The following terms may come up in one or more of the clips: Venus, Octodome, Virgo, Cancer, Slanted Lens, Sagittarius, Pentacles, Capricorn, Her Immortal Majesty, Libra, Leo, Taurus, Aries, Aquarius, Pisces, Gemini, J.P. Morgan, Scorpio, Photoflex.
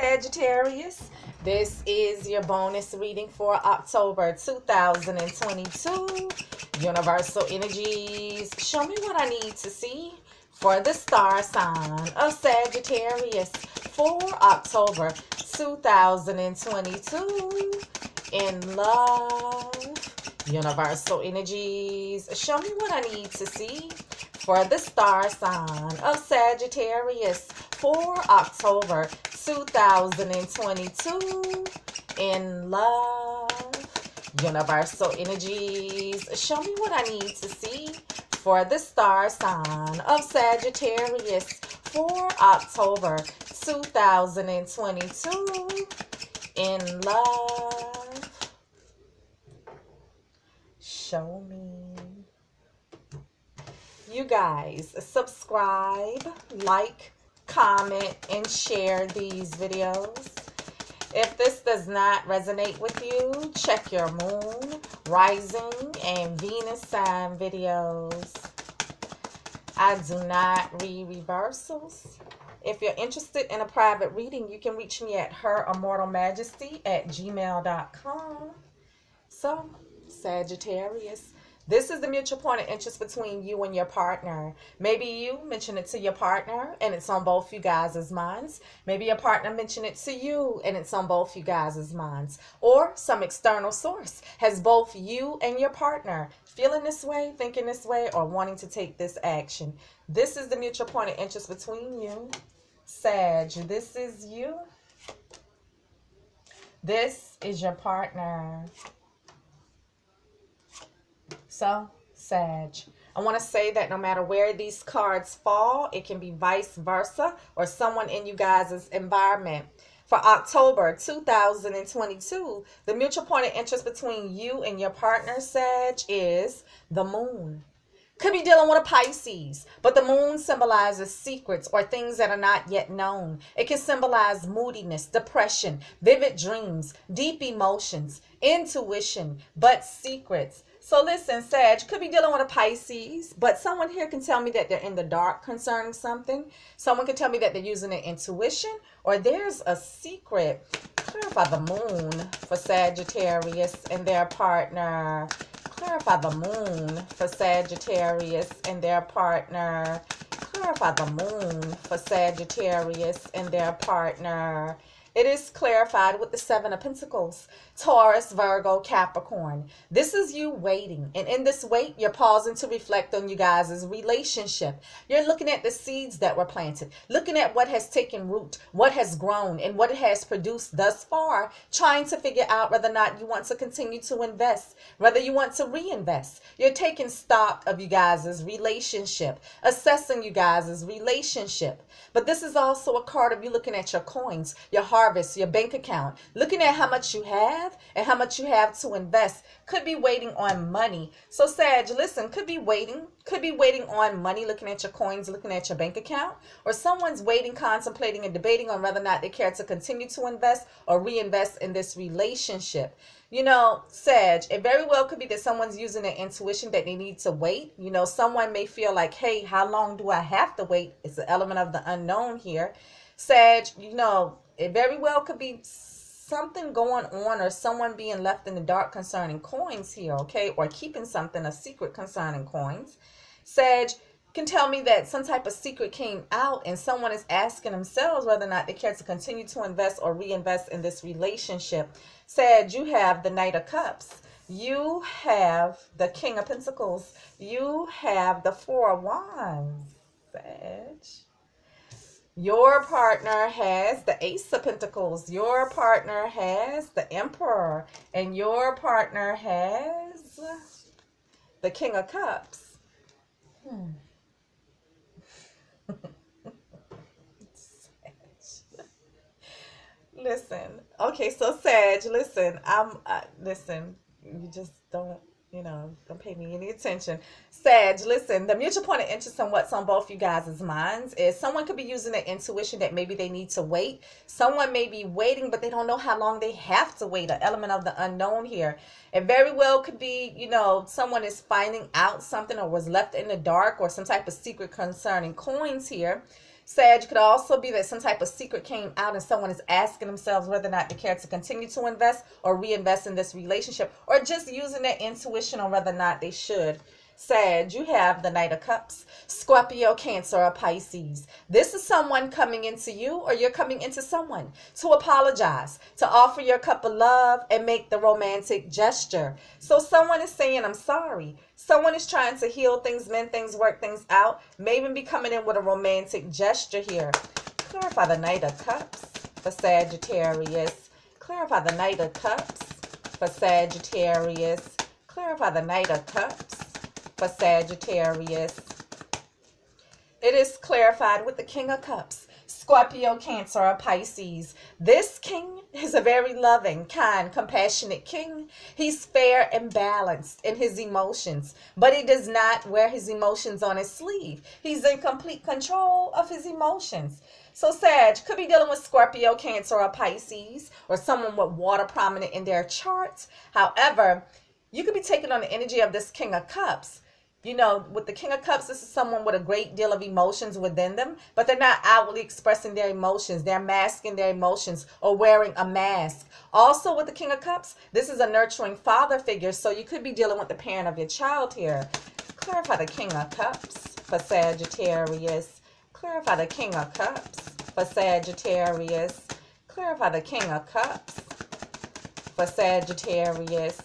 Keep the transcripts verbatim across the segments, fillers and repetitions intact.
Sagittarius. This is your bonus reading for October two thousand twenty-two. Universal energies, show me what I need to see for the star sign of Sagittarius for October two thousand twenty-two. In love, universal energies, show me what I need to see for the star sign of Sagittarius for October two thousand twenty-two. In love, universal energies, show me what I need to see for the star sign of Sagittarius for October two thousand twenty-two. In love, show me. You guys, subscribe, like, comment, and share these videos. If this does not resonate with you, check your moon, rising, and Venus sign videos. I do not read reversals. If you're interested in a private reading, you can reach me at her immortal majesty at gmail dot com. So, Sagittarius, this is the mutual point of interest between you and your partner. Maybe you mention it to your partner and it's on both you guys' minds. Maybe your partner mentioned it to you and it's on both you guys' minds. Or some external source has both you and your partner feeling this way, thinking this way, or wanting to take this action. This is the mutual point of interest between you. Sag, this is you. This is your partner. So, Sag, I want to say that no matter where these cards fall, it can be vice versa or someone in you guys' environment. For October two thousand twenty-two, the mutual point of interest between you and your partner, Sag, is the moon. Could be dealing with a Pisces, but the moon symbolizes secrets or things that are not yet known. It can symbolize moodiness, depression, vivid dreams, deep emotions, intuition, but secrets. So listen, Sag, could be dealing with a Pisces, but someone here can tell me that they're in the dark concerning something. Someone can tell me that they're using their intuition, or there's a secret. Clarify the moon for Sagittarius and their partner. Clarify the moon for Sagittarius and their partner. Clarify the moon for Sagittarius and their partner. It is clarified with the Seven of Pentacles, Taurus, Virgo, Capricorn. This is you waiting. And in this wait, you're pausing to reflect on you guys' relationship. You're looking at the seeds that were planted, looking at what has taken root, what has grown, and what it has produced thus far, trying to figure out whether or not you want to continue to invest, whether you want to reinvest. You're taking stock of you guys' relationship, assessing you guys' relationship. But this is also a card of you looking at your coins, your heart, your bank account, looking at how much you have and how much you have to invest. Could be waiting on money. So Sag, listen, could be waiting, could be waiting on money, looking at your coins, looking at your bank account, or someone's waiting, contemplating, and debating on whether or not they care to continue to invest or reinvest in this relationship. You know, Sag, it very well could be that someone's using their intuition that they need to wait. You know, someone may feel like, hey, how long do I have to wait? It's an element of the unknown here. Sag, you know, it very well could be something going on or someone being left in the dark concerning coins here, okay? Or keeping something a secret concerning coins. Sag can tell me that some type of secret came out and someone is asking themselves whether or not they care to continue to invest or reinvest in this relationship. Sag, you have the Knight of Cups. You have the King of Pentacles. You have the Four of Wands, Sag. Your partner has the Ace of Pentacles. Your partner has the Emperor. And your partner has the King of Cups. Hmm. Listen. Okay, so Sag, listen. I'm, uh, listen, you just don't. You know, don't pay me any attention. Sag, listen, the mutual point of interest in what's on both you guys' minds is someone could be using their intuition that maybe they need to wait. Someone may be waiting, but they don't know how long they have to wait, an element of the unknown here. It very well could be, you know, someone is finding out something or was left in the dark or some type of secret concerning coins here. Sag, could also be that some type of secret came out and someone is asking themselves whether or not they care to continue to invest or reinvest in this relationship, or just using their intuition on whether or not they should. Sag, you have the Knight of Cups, Scorpio, Cancer, or Pisces. This is someone coming into you, or you're coming into someone to apologize, to offer your cup of love and make the romantic gesture. So someone is saying, I'm sorry. Someone is trying to heal things, mend things, work things out, maybe be coming in with a romantic gesture here. Clarify the Knight of Cups for Sagittarius. Clarify the Knight of Cups for Sagittarius. Clarify the Knight of Cups for Sagittarius. It is clarified with the King of Cups, Scorpio, Cancer, or Pisces. This king is a very loving, kind, compassionate king. He's fair and balanced in his emotions, but he does not wear his emotions on his sleeve. He's in complete control of his emotions. So Sag could be dealing with Scorpio, Cancer, or Pisces, or someone with water prominent in their chart. However, you could be taking on the energy of this King of Cups. You know, with the King of Cups, this is someone with a great deal of emotions within them, but they're not outwardly expressing their emotions. They're masking their emotions or wearing a mask. Also with the King of Cups, this is a nurturing father figure, so you could be dealing with the parent of your child here. Clarify the King of Cups for Sagittarius. Clarify the King of Cups for Sagittarius. Clarify the King of Cups for Sagittarius.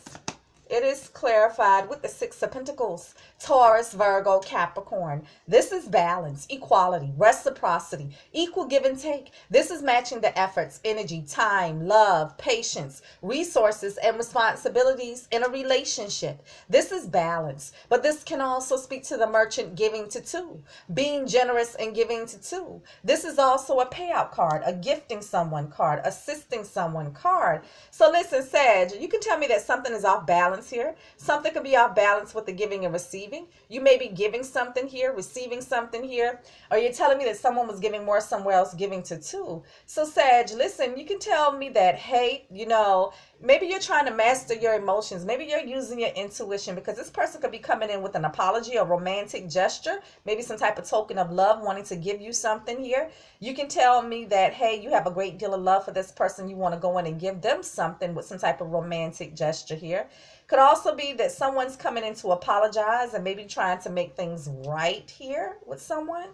It is clarified with the Six of Pentacles, Taurus, Virgo, Capricorn. This is balance, equality, reciprocity, equal give and take. This is matching the efforts, energy, time, love, patience, resources, and responsibilities in a relationship. This is balance, but this can also speak to the merchant giving to two, being generous and giving to two. This is also a payout card, a gifting someone card, assisting someone card. So listen, Sag, you can tell me that something is off balance here. Something could be off balance with the giving and receiving. You may be giving something here, receiving something here, or you're telling me that someone was giving more somewhere else, giving to two. So Sag, listen, you can tell me that, hey, you know, maybe you're trying to master your emotions. Maybe you're using your intuition, because this person could be coming in with an apology, a romantic gesture, maybe some type of token of love, wanting to give you something here. You can tell me that, hey, you have a great deal of love for this person. You want to go in and give them something with some type of romantic gesture here. Could also be that someone's coming in to apologize and maybe trying to make things right here with someone.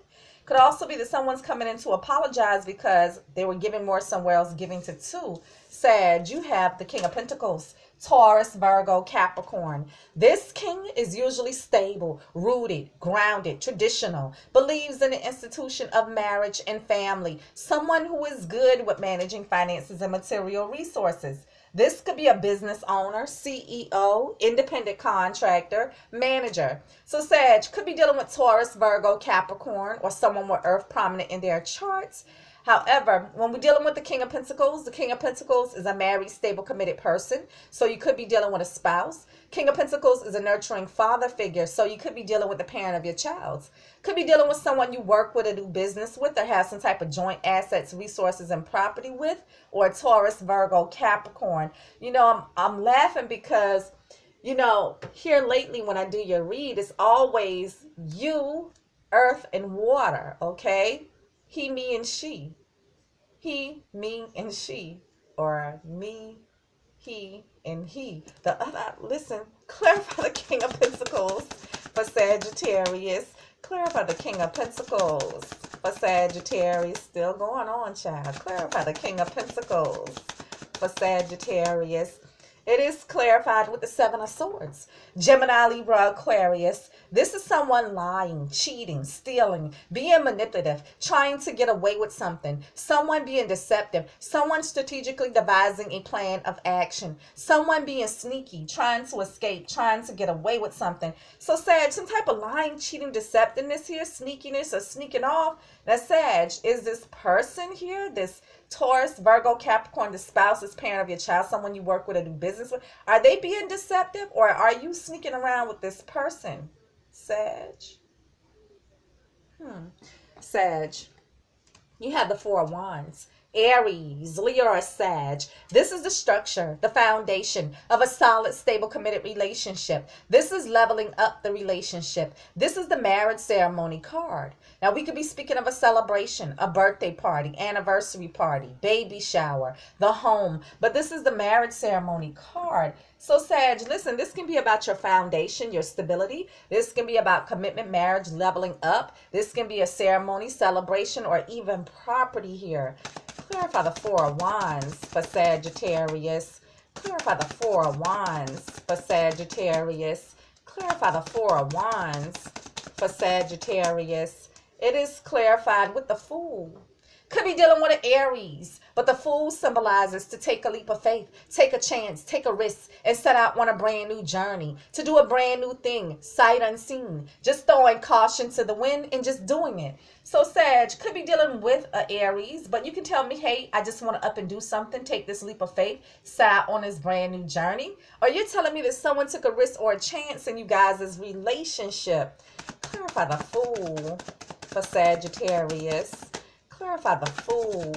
Could also be that someone's coming in to apologize because they were giving more somewhere else, giving to two. Sag, you have the King of Pentacles, Taurus, Virgo, Capricorn. This king is usually stable, rooted, grounded, traditional, believes in the institution of marriage and family, someone who is good with managing finances and material resources. This could be a business owner, C E O, independent contractor, manager. So Sag could be dealing with Taurus, Virgo, Capricorn, or someone with Earth prominent in their charts. However, when we're dealing with the King of Pentacles, the King of Pentacles is a married, stable, committed person. So you could be dealing with a spouse. King of Pentacles is a nurturing father figure. So you could be dealing with the parent of your child. Could be dealing with someone you work with or do business with, or have some type of joint assets, resources, and property with, or a Taurus, Virgo, Capricorn. You know, I'm, I'm laughing because, you know, here lately when I do your read, it's always you, earth, and water, okay? He, me, and she. He, me, and she. Or me, he, and he. The other, listen, clarify the King of Pentacles for Sagittarius. Clarify the King of Pentacles for Sagittarius. Still going on, child. Clarify the King of Pentacles for Sagittarius. It is clarified with the Seven of Swords, Gemini, Libra, Aquarius. This is someone lying, cheating, stealing, being manipulative, trying to get away with something, someone being deceptive, someone strategically devising a plan of action, someone being sneaky, trying to escape, trying to get away with something. So Sag, some type of lying, cheating, deceptiveness here, sneakiness or sneaking off. Now Sag, is this person here, this Taurus, Virgo, Capricorn, the spouse, is parent of your child, someone you work with or do business with, are they being deceptive, or are you sneaking around with this person, Sag? Hmm. Sag, you have the Four of Wands, Aries, Leo, or Sag. This is the structure, the foundation of a solid, stable, committed relationship. This is leveling up the relationship. This is the marriage ceremony card. Now, we could be speaking of a celebration, a birthday party, anniversary party, baby shower, the home. But this is the marriage ceremony card. So, Sag, listen, this can be about your foundation, your stability. This can be about commitment, marriage, leveling up. This can be a ceremony, celebration, or even property here. Clarify the Four of Wands for Sagittarius. Clarify the Four of Wands for Sagittarius. Clarify the Four of Wands for Sagittarius. It is clarified with the Fool. Could be dealing with an Aries, but the Fool symbolizes to take a leap of faith, take a chance, take a risk, and set out on a brand new journey, to do a brand new thing, sight unseen, just throwing caution to the wind and just doing it. So Sag could be dealing with an Aries, but you can tell me, hey, I just want to up and do something, take this leap of faith, set out on this brand new journey. Or you're telling me that someone took a risk or a chance in you guys' relationship. Clarify the Fool for Sagittarius. Clarify the Fool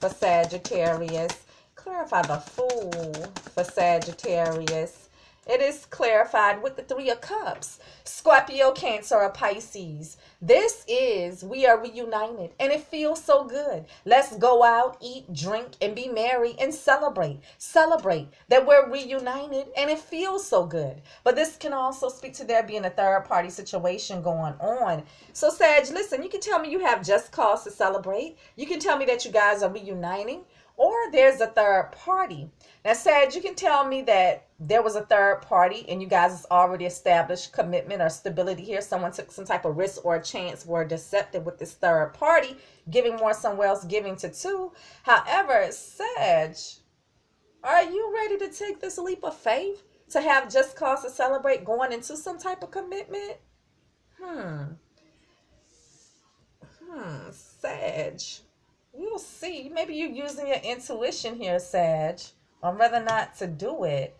for Sagittarius. Clarify the Fool for Sagittarius. It is clarified with the Three of Cups. Scorpio, Cancer, or Pisces. This is, we are reunited, and it feels so good. Let's go out, eat, drink, and be merry, and celebrate. Celebrate that we're reunited, and it feels so good. But this can also speak to there being a third-party situation going on. So, Sag, listen, you can tell me you have just cause to celebrate. You can tell me that you guys are reuniting, or there's a third party. Now, Sag, you can tell me that there was a third party and you guys has already established commitment or stability here. Someone took some type of risk or a chance, were deceptive with this third party, giving more somewhere else, giving to two. However, Sag, are you ready to take this leap of faith to have just cause to celebrate going into some type of commitment? Hmm. Hmm, Sag. You'll see. Maybe you're using your intuition here, Sag, or rather not to do it.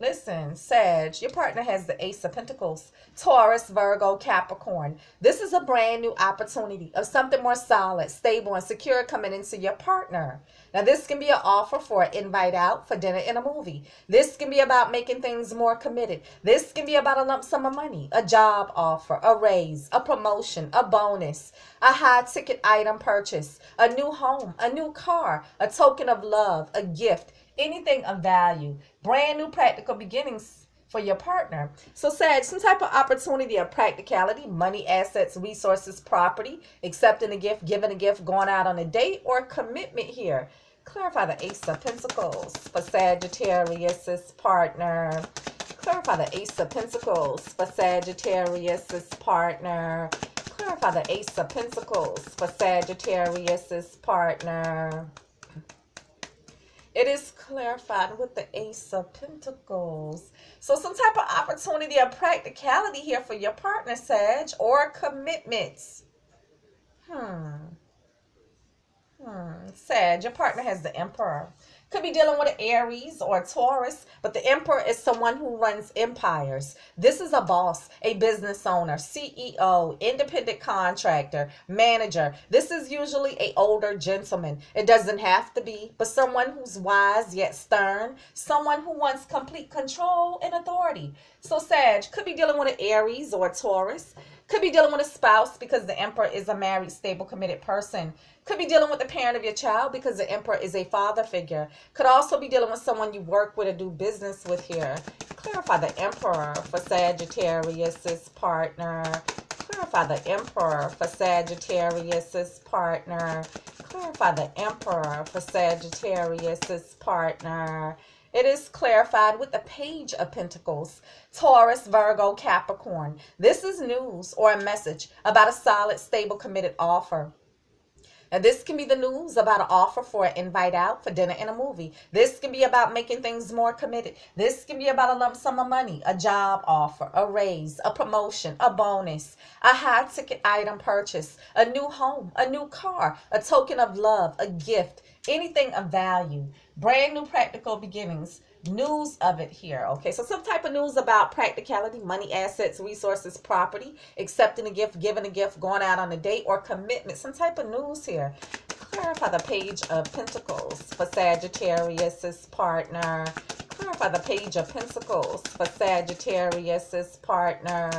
Listen, Sag, your partner has the Ace of Pentacles, Taurus, Virgo, Capricorn. This is a brand new opportunity of something more solid, stable, and secure coming into your partner. Now, this can be an offer for an invite out for dinner and a movie. This can be about making things more committed. This can be about a lump sum of money, a job offer, a raise, a promotion, a bonus, a high-ticket item purchase, a new home, a new car, a token of love, a gift, anything of value, brand new practical beginnings for your partner. So Sag, some type of opportunity or practicality, money, assets, resources, property, accepting a gift, giving a gift, going out on a date, or commitment here. Clarify the Ace of Pentacles for Sagittarius's partner. Clarify the Ace of Pentacles for Sagittarius's partner. Clarify the Ace of Pentacles for Sagittarius's partner. It is clarified with the Ace of Pentacles. So some type of opportunity or practicality here for your partner, Sag, or commitments. Hmm. Hmm. Sag, your partner has the Emperor. Could be dealing with an Aries or a Taurus, but the Emperor is someone who runs empires. This is a boss, a business owner, C E O, independent contractor, manager. This is usually an older gentleman. It doesn't have to be, but someone who's wise yet stern, someone who wants complete control and authority. So Sag, could be dealing with an Aries or a Taurus. Could be dealing with a spouse because the Emperor is a married, stable, committed person. Could be dealing with the parent of your child because the Emperor is a father figure. Could also be dealing with someone you work with or do business with here. Clarify the Emperor for Sagittarius's partner. Clarify the Emperor for Sagittarius's partner. Clarify the Emperor for Sagittarius's partner. It is clarified with the Page of Pentacles, Taurus, Virgo, Capricorn. This is news or a message about a solid, stable, committed offer. Now, this can be the news about an offer for an invite out for dinner and a movie. This can be about making things more committed. This can be about a lump sum of money, a job offer, a raise, a promotion, a bonus, a high-ticket item purchase, a new home, a new car, a token of love, a gift, anything of value, brand new practical beginnings, news of it here. Okay, so some type of news about practicality, money, assets, resources, property, accepting a gift, giving a gift, going out on a date, or commitment. Some type of news here. Clarify the Page of Pentacles for Sagittarius's partner. Clarify the Page of Pentacles for Sagittarius's partner.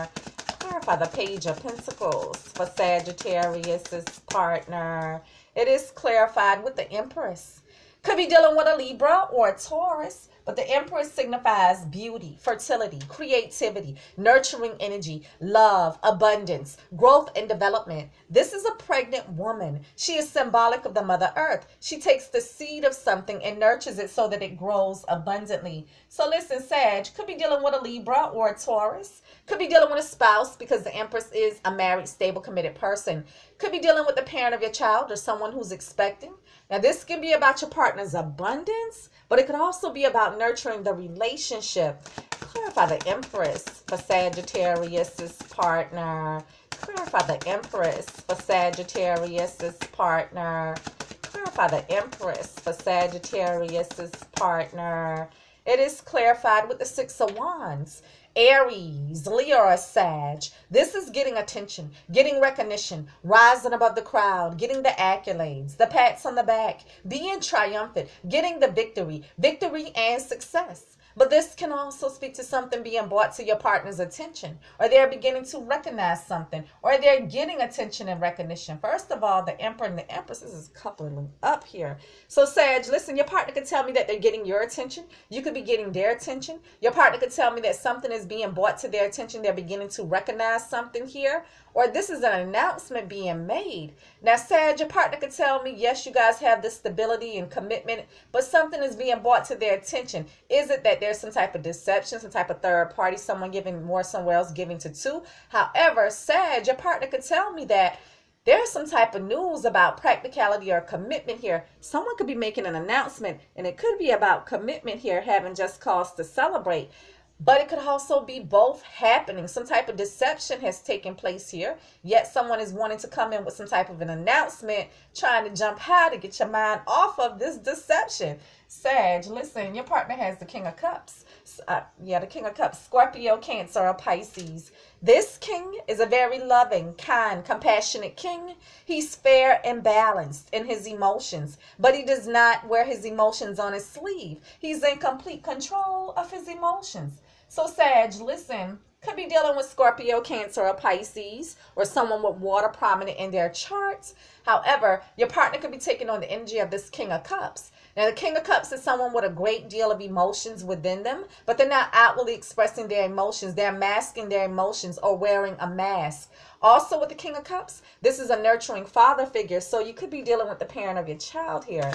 Clarify the Page of Pentacles for Sagittarius's partner. It is clarified with the Empress. Could be dealing with a Libra or a Taurus, but the Empress signifies beauty, fertility, creativity, nurturing energy, love, abundance, growth, and development. This is a pregnant woman. She is symbolic of the Mother Earth. She takes the seed of something and nurtures it so that it grows abundantly. So listen, Sag, could be dealing with a Libra or a Taurus. Could be dealing with a spouse because the Empress is a married, stable, committed person. Could be dealing with the parent of your child or someone who's expecting. Now, this can be about your partner's abundance, but it could also be about nurturing the relationship. Clarify the Empress for Sagittarius's partner. Clarify the Empress for Sagittarius's partner. Clarify the Empress for Sagittarius's partner. It is clarified with the Six of Wands. Aries, Leo, or Sag. This is getting attention, getting recognition, rising above the crowd, getting the accolades, the pats on the back, being triumphant, getting the victory, victory and success. But this can also speak to something being brought to your partner's attention, or they're beginning to recognize something, or they're getting attention and recognition. First of all, the Emperor and the Empress, this is coupling up here. So Sag, listen, your partner could tell me that they're getting your attention. You could be getting their attention. Your partner could tell me that something is being brought to their attention. They're beginning to recognize something here, or this is an announcement being made. Now, Sag, your partner could tell me, yes, you guys have this stability and commitment, but something is being brought to their attention. Is it that there's some type of deception, some type of third party, someone giving more, somewhere else giving to two? However, Sag, your partner could tell me that there's some type of news about practicality or commitment here. Someone could be making an announcement, and it could be about commitment here, having just cause to celebrate. But it could also be both happening. Some type of deception has taken place here, yet someone is wanting to come in with some type of an announcement, trying to jump high to get your mind off of this deception. Sag, listen, your partner has the King of Cups. Uh, yeah, the King of Cups, Scorpio, Cancer, or Pisces. This king is a very loving, kind, compassionate king. He's fair and balanced in his emotions, but he does not wear his emotions on his sleeve. He's in complete control of his emotions. So Sag, listen, could be dealing with Scorpio, Cancer, or Pisces, or someone with water prominent in their charts. However, your partner could be taking on the energy of this King of Cups. Now, the King of Cups is someone with a great deal of emotions within them, but they're not outwardly expressing their emotions. They're masking their emotions or wearing a mask. Also, with the King of Cups, this is a nurturing father figure, so you could be dealing with the parent of your child here.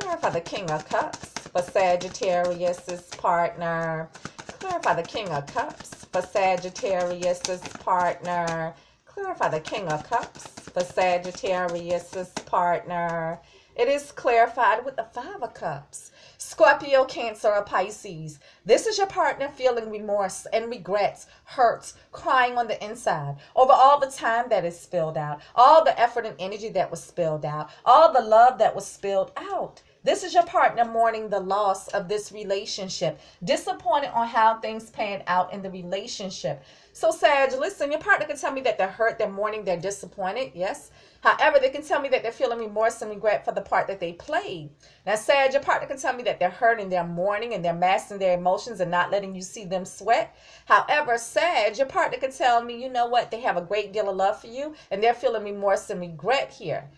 Clarify the King of Cups for Sagittarius's partner. Clarify the King of Cups for Sagittarius's partner. Clarify the King of Cups for Sagittarius's partner. It is clarified with the Five of Cups. Scorpio, Cancer, or Pisces. This is your partner feeling remorse and regrets, hurts, crying on the inside over all the time that is spilled out, all the effort and energy that was spilled out, all the love that was spilled out. This is your partner mourning the loss of this relationship, disappointed on how things pan out in the relationship. So Sag, listen, your partner can tell me that they're hurt, they're mourning, they're disappointed, yes. However, they can tell me that they're feeling remorse and regret for the part that they played. Now Sag, your partner can tell me that they're hurting, they're mourning, and they're masking their emotions and not letting you see them sweat. However, Sag, your partner can tell me, you know what, they have a great deal of love for you, and they're feeling remorse and regret here.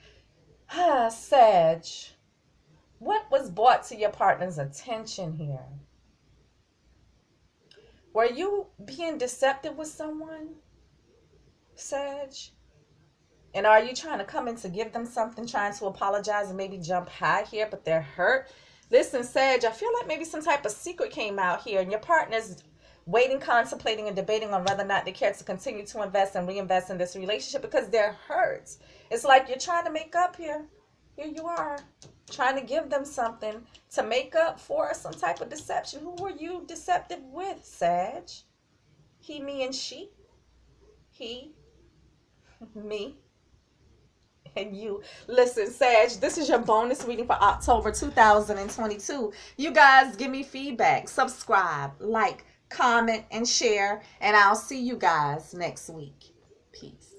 Ah, Sag. What was brought to your partner's attention here? Were you being deceptive with someone, Sag? And are you trying to come in to give them something, trying to apologize and maybe jump high here, but they're hurt? Listen, Sag, I feel like maybe some type of secret came out here, and your partner's waiting, contemplating, and debating on whether or not they care to continue to invest and reinvest in this relationship because they're hurt. It's like you're trying to make up here. Here you are, trying to give them something to make up for some type of deception. Who were you deceptive with, Sag? He, me, and she. He, me, and you. Listen, Sag, this is your bonus reading for October two thousand twenty-two. You guys give me feedback, subscribe, like, comment, and share, and I'll see you guys next week. Peace.